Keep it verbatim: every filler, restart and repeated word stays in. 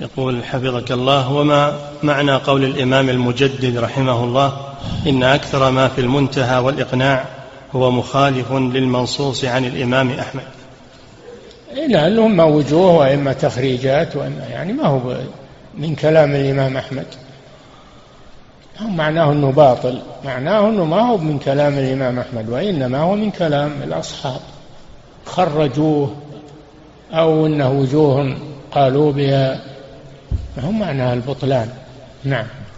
يقول حفظك الله: وما معنى قول الإمام المجدد رحمه الله إن أكثر ما في المنتهى والإقناع هو مخالف للمنصوص عن الإمام أحمد؟ لأنه إما وجوه وإما تخريجات، وإما يعني ما هو من كلام الإمام أحمد، معناه أنه باطل، معناه أنه ما هو من كلام الإمام أحمد، وإنما هو من كلام الأصحاب خرجوه، أو أنه وجوه قالوا بها، فهم معناها البطلان. نعم.